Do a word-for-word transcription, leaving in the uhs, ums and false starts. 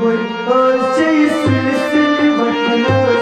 पर आशे सिलसिल वतना।